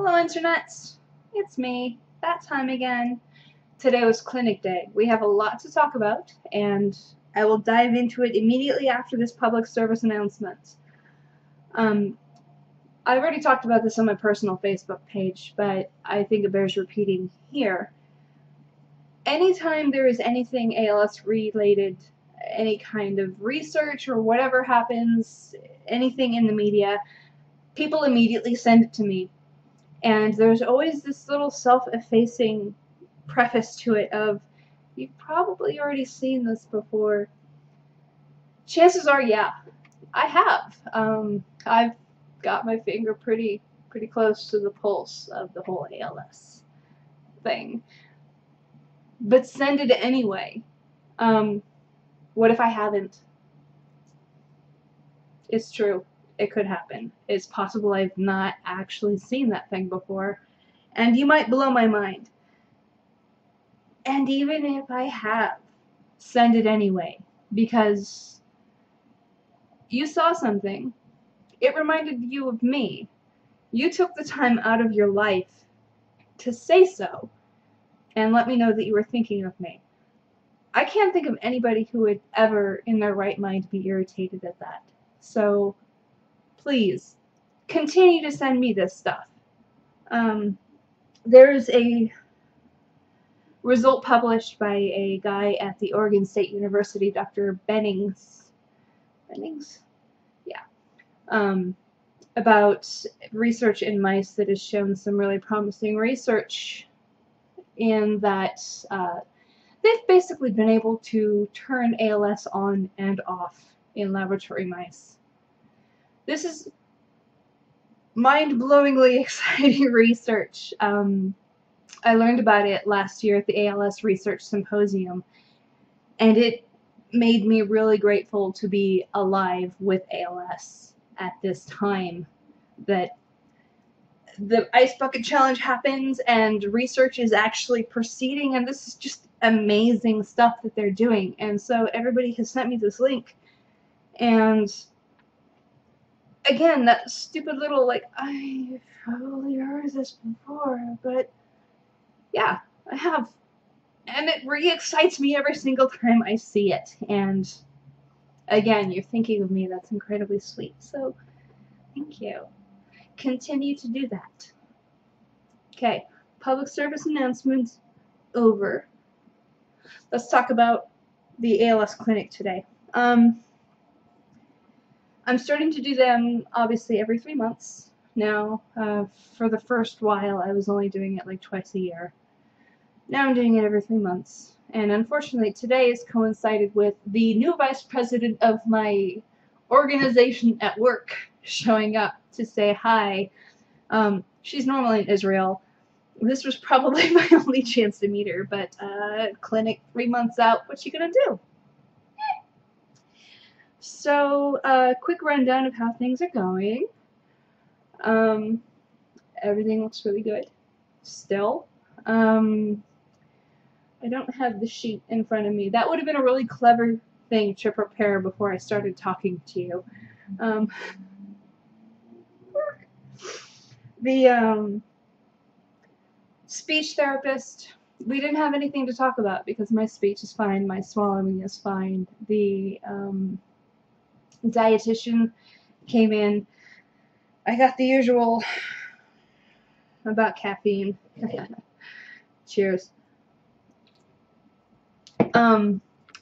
Hello internets, it's me, that time again. Today was clinic day. We have a lot to talk about and I will dive into it immediately after this public service announcement. I've already talked about this on my personal Facebook page, but I think it bears repeating here. Anytime there is anything ALS related, any kind of research or whatever happens, anything in the media, people immediately send it to me. And there's always this little self-effacing preface to it of, you've probably already seen this before. Chances are, yeah, I have. I've got my finger pretty close to the pulse of the whole ALS thing. But send it anyway. What if I haven't? It's true. It could happen. It's possible I've not actually seen that thing before, and you might blow my mind. And even if I have, send it anyway, because you saw something. It reminded you of me. You took the time out of your life to say so and let me know that you were thinking of me. I can't think of anybody who would ever in their right mind be irritated at that. So please, continue to send me this stuff. There's a result published by a guy at the Oregon State University, Dr. Bennings? Yeah. About research in mice that has shown some really promising research in that they've basically been able to turn ALS on and off in laboratory mice. This is mind-blowingly exciting research. I learned about it last year at the ALS Research Symposium, and it made me really grateful to be alive with ALS at this time that the Ice Bucket Challenge happens and research is actually proceeding, and this is just amazing stuff that they're doing. And so everybody has sent me this link, and again, that stupid little, like, I've probably heard this before, but yeah, I have. And it re-excites me every single time I see it. And again, you're thinking of me. That's incredibly sweet. So thank you. Continue to do that. Okay, public service announcements over. Let's talk about the ALS clinic today. I'm starting to do them, obviously, every 3 months now. For the first while, I was only doing it like twice a year. Now I'm doing it every 3 months. And unfortunately, today has coincided with the new vice president of my organization at work showing up to say hi. She's normally in Israel. This was probably my only chance to meet her, but clinic 3 months out, what you gonna do? So, quick rundown of how things are going. Everything looks really good, still. I don't have the sheet in front of me. That would have been a really clever thing to prepare before I started talking to you. The speech therapist, we didn't have anything to talk about because my speech is fine, my swallowing is fine. The dietitian came in. I got the usual about caffeine. Cheers.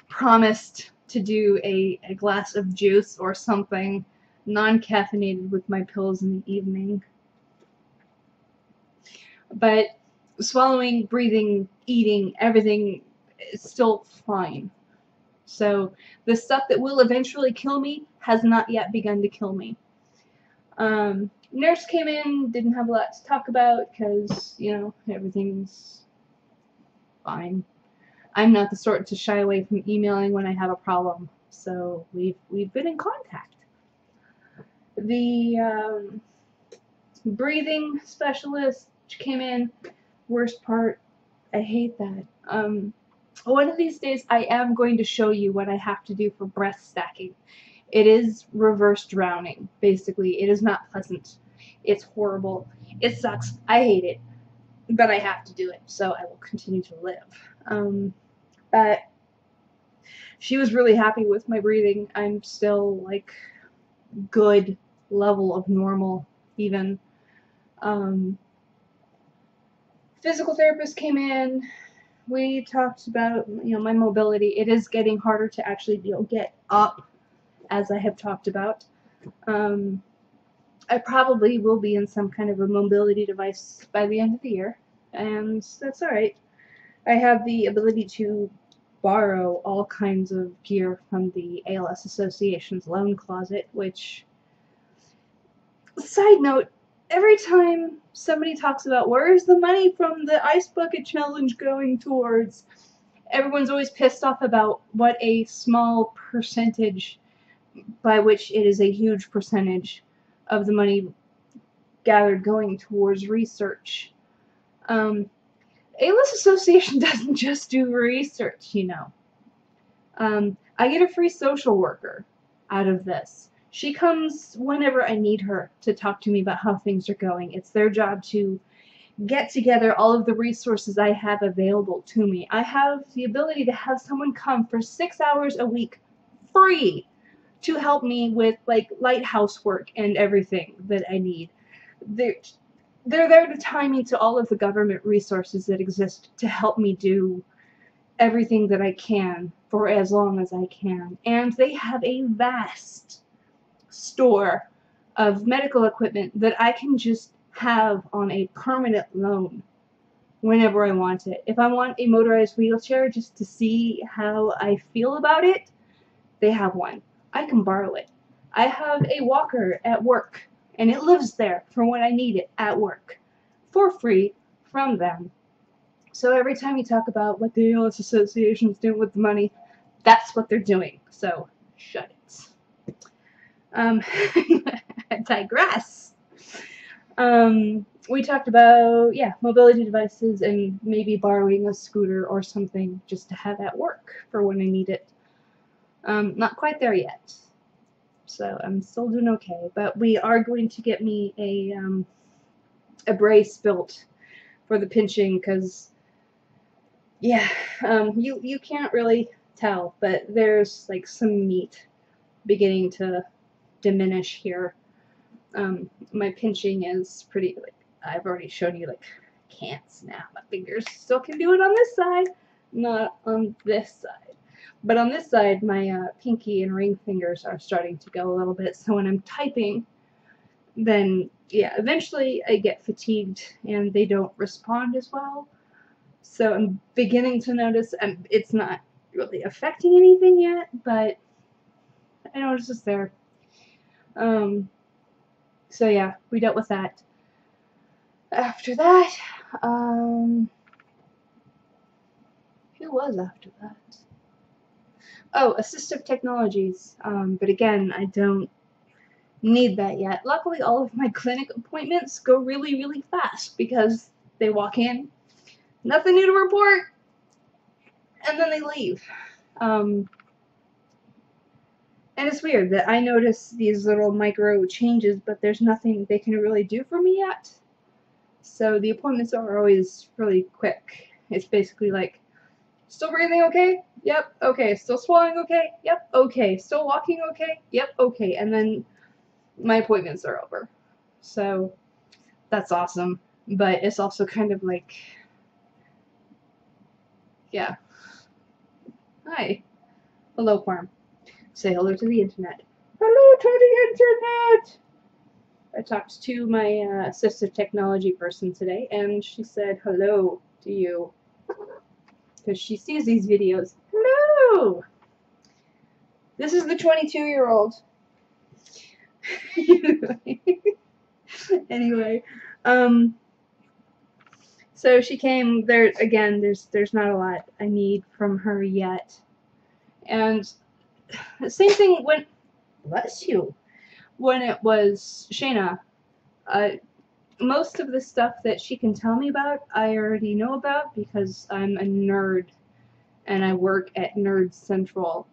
Promised to do a glass of juice or something non-caffeinated with my pills in the evening. But swallowing, breathing, eating, everything is still fine. So the stuff that will eventually kill me has not yet begun to kill me. Nurse came in, didn't have a lot to talk about because, you know, everything's fine. I'm not the sort to shy away from emailing when I have a problem, so we've been in contact. The breathing specialist came in. Worst part, I hate that. One of these days I am going to show you what I have to do for breath stacking. It is reverse drowning, basically. It is not pleasant. It's horrible. It sucks. I hate it. But I have to do it, so I will continue to live. But she was really happy with my breathing. I'm still, like, good level of normal, even. Physical therapist came in. We talked about, you know, my mobility. It is getting harder to actually be able to get up, as I have talked about. I probably will be in some kind of a mobility device by the end of the year, and that's all right. I have the ability to borrow all kinds of gear from the ALS Association's loan closet, which, side note, every time somebody talks about where's the money from the Ice Bucket Challenge going towards, everyone's always pissed off about what a small percentage, by which it is a huge percentage, of the money gathered going towards research. ALS Association doesn't just do research, you know. I get a free social worker out of this. She comes whenever I need her to talk to me about how things are going. It's their job to get together all of the resources I have available to me. I have the ability to have someone come for 6 hours a week free to help me with, like, lighthouse work and everything that I need. They're there to tie me to all of the government resources that exist to help me do everything that I can for as long as I can. And they have a vast store of medical equipment that I can just have on a permanent loan whenever I want it. If I want a motorized wheelchair just to see how I feel about it, they have one. I can borrow it. I have a walker at work, and it lives there for when I need it at work, for free from them. So every time you talk about what the ALS Association's doing with the money, that's what they're doing. So shut it. I digress. We talked about, yeah, mobility devices and maybe borrowing a scooter or something just to have at work for when I need it. Not quite there yet, so I'm still doing okay, but we are going to get me a brace built for the pinching, because, yeah, you can't really tell, but there's, like, some meat beginning to diminish here. My pinching is pretty, like, I've already shown you, like, I can't snap. My fingers still can do it on this side, not on this side. But on this side, my pinky and ring fingers are starting to go a little bit, so when I'm typing, then, yeah, eventually I get fatigued and they don't respond as well. So I'm beginning to notice, and it's not really affecting anything yet, but I notice it's there. So yeah, we dealt with that. After that, who was after that? Oh, assistive technologies, but again, I don't need that yet. Luckily, all of my clinic appointments go really, really fast, because they walk in, nothing new to report, and then they leave. And it's weird that I notice these little micro changes, but there's nothing they can really do for me yet. So the appointments are always really quick. It's basically like, still breathing okay? Yep, okay. Still swallowing okay? Yep, okay. Still walking okay? Yep, okay. And then my appointments are over. So that's awesome. But it's also kind of like, yeah. Hi. Hello, farm. Say hello to the internet. Hello to the internet! I talked to my assistive technology person today, and she said hello to you, because she sees these videos. Hello! This is the 22-year-old. Anyway, so she came. There again, there's not a lot I need from her yet. And the same thing when, bless you, when it was Shayna. Most of the stuff that she can tell me about, I already know about, because I'm a nerd and I work at Nerd Central.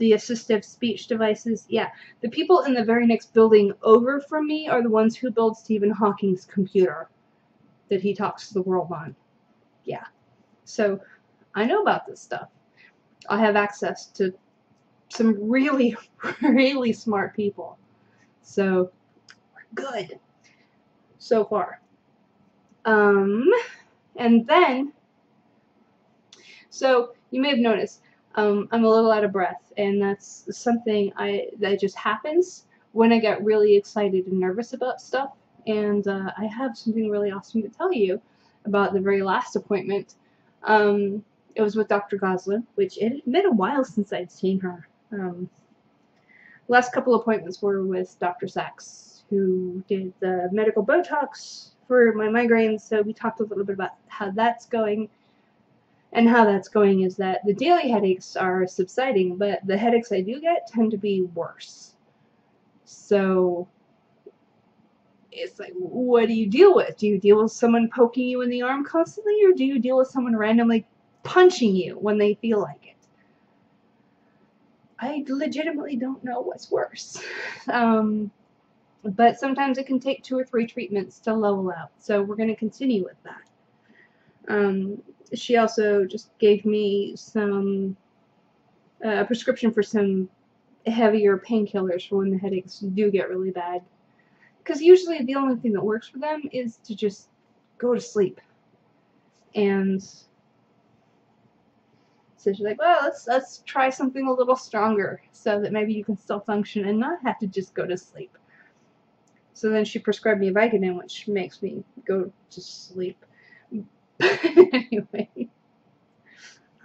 the assistive speech devices. Yeah, the people in the very next building over from me are the ones who build Stephen Hawking's computer that he talks to the world on. Yeah, so I know about this stuff. I have access to some really, really smart people. So we're good so far. And then, so you may have noticed I'm a little out of breath, and that's something that just happens when I get really excited and nervous about stuff. And I have something really awesome to tell you about the very last appointment. It was with Dr. Goslin, which it had been a while since I'd seen her. Last couple appointments were with Dr. Sachs, who did the medical Botox for my migraines, so we talked a little bit about how that's going. And how that's going is that the daily headaches are subsiding, but the headaches I do get tend to be worse. So it's like, what do you deal with? Do you deal with someone poking you in the arm constantly, or do you deal with someone randomly punching you when they feel like it? I legitimately don't know what's worse. But sometimes it can take 2 or 3 treatments to level out, so we're going to continue with that. She also just gave me some a prescription for some heavier painkillers for when the headaches do get really bad, because usually the only thing that works for them is to just go to sleep. And so she's like, well, let's try something a little stronger so that maybe you can still function and not have to just go to sleep. So then she prescribed me Vicodin, which makes me go to sleep. Anyway,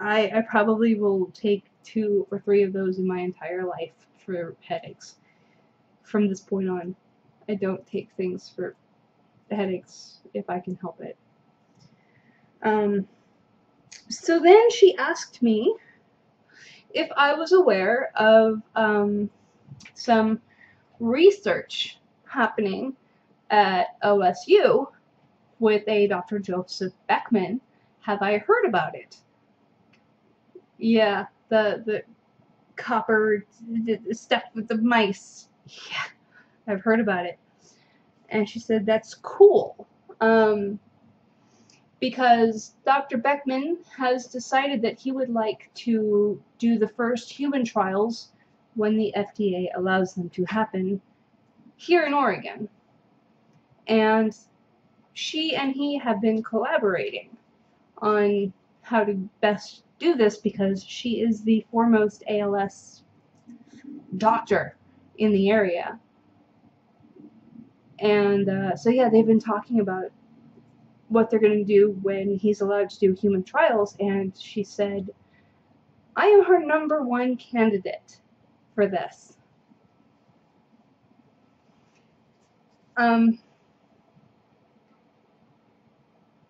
I probably will take 2 or 3 of those in my entire life for headaches. From this point on, I don't take things for headaches if I can help it. So then she asked me if I was aware of some research happening at OSU with a Dr. Joseph Beckman. Have I heard about it? Yeah, the copper stuff with the mice. Yeah, I've heard about it. And she said, that's cool. Because Dr. Beckman has decided that he would like to do the first human trials, when the FDA allows them to happen, here in Oregon. And she and he have been collaborating on how to best do this, because she is the foremost ALS doctor in the area. And so yeah, they've been talking about what they're going to do when he's allowed to do human trials, and she said, I am her #1 candidate for this.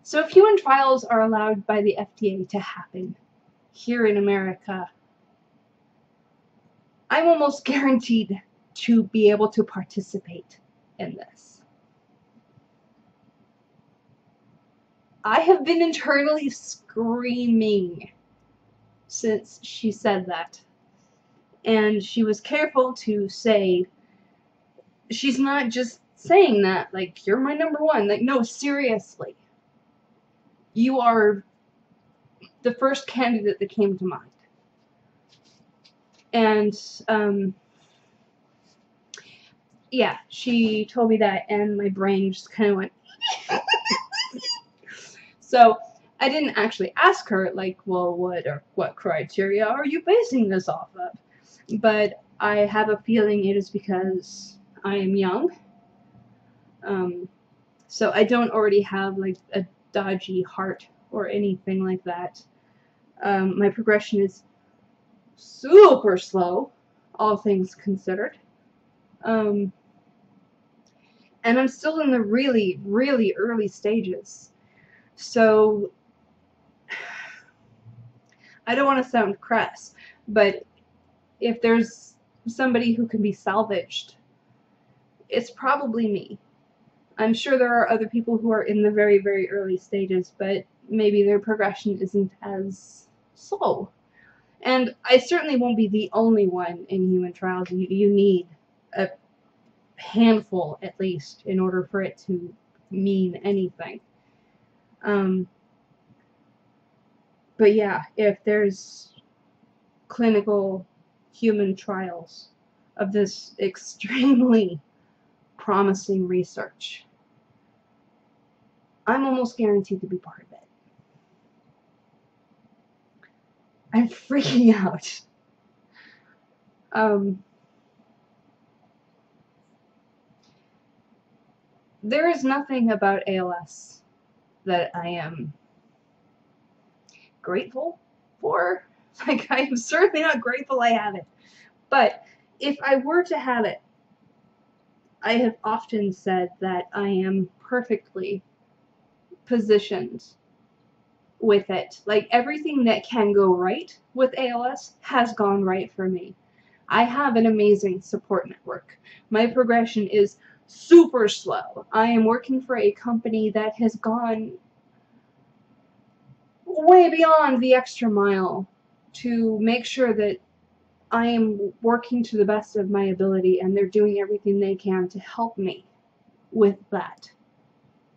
So if human trials are allowed by the FDA to happen here in America, I'm almost guaranteed to be able to participate in this. I have been internally screaming since she said that. And she was careful to say, she's not just saying that, like, you're my #1. Like, no, seriously. You are the first candidate that came to mind. And yeah, she told me that, and my brain just kind of went. So I didn't actually ask her, like, well, what criteria are you basing this off of? But I have a feeling it is because I am young. So I don't already have, like, a dodgy heart or anything like that. My progression is super slow, all things considered. And I'm still in the really, really early stages. So I don't want to sound crass, but if there's somebody who can be salvaged, it's probably me. I'm sure there are other people who are in the very, very early stages, but maybe their progression isn't as slow. And I certainly won't be the only one in human trials. You need a handful, at least, in order for it to mean anything. But yeah, if there's clinical human trials of this extremely promising research, I'm almost guaranteed to be part of it. I'm freaking out. There is nothing about ALS that I am grateful for. Like, I am certainly not grateful I have it. But if I were to have it, I have often said that I am perfectly positioned with it. Like, everything that can go right with ALS has gone right for me. I have an amazing support network. My progression is super slow. I am working for a company that has gone way beyond the extra mile to make sure that I am working to the best of my ability, and they're doing everything they can to help me with that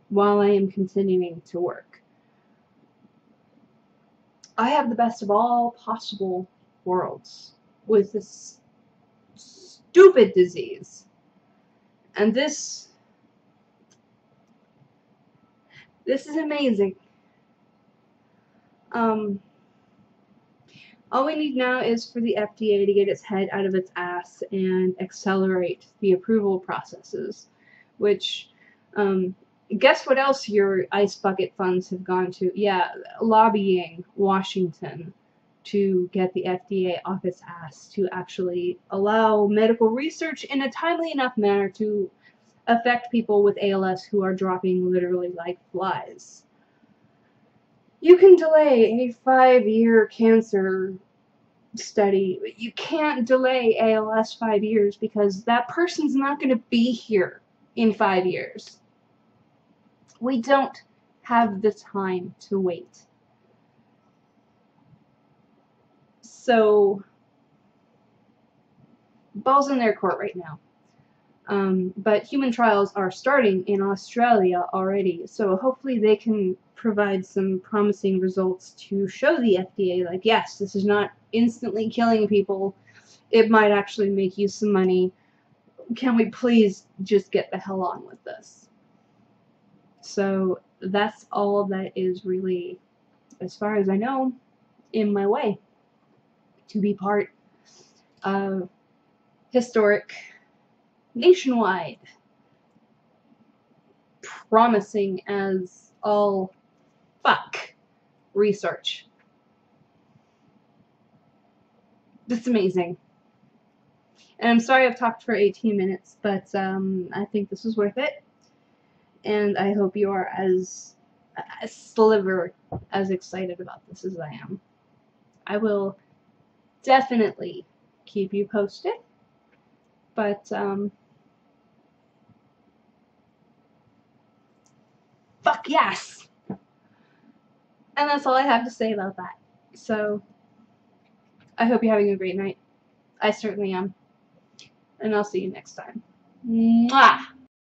while I am continuing to work. I have the best of all possible worlds with this stupid disease. And this is amazing. All we need now is for the FDA to get its head out of its ass and accelerate the approval processes, which, guess what else your ice bucket funds have gone to? Yeah, lobbying Washington to get the FDA off its ass to actually allow medical research in a timely enough manner to affect people with ALS who are dropping literally like flies. You can delay a 5-year cancer study, but you can't delay ALS 5 years, because that person's not going to be here in 5 years. We don't have the time to wait. So, ball's in their court right now. But human trials are starting in Australia already, so hopefully they can provide some promising results to show the FDA, like, yes, this is not instantly killing people. It might actually make you some money. Can we please just get the hell on with this? So that's all that is really, as far as I know, in my way to be part of historic, nationwide, promising as all fuck research. That's amazing. And I'm sorry I've talked for 18 minutes, but I think this was worth it. And I hope you are as a sliver as excited about this as I am. I will definitely keep you posted. But, fuck yes! And that's all I have to say about that. So, I hope you're having a great night. I certainly am. And I'll see you next time. Mwah!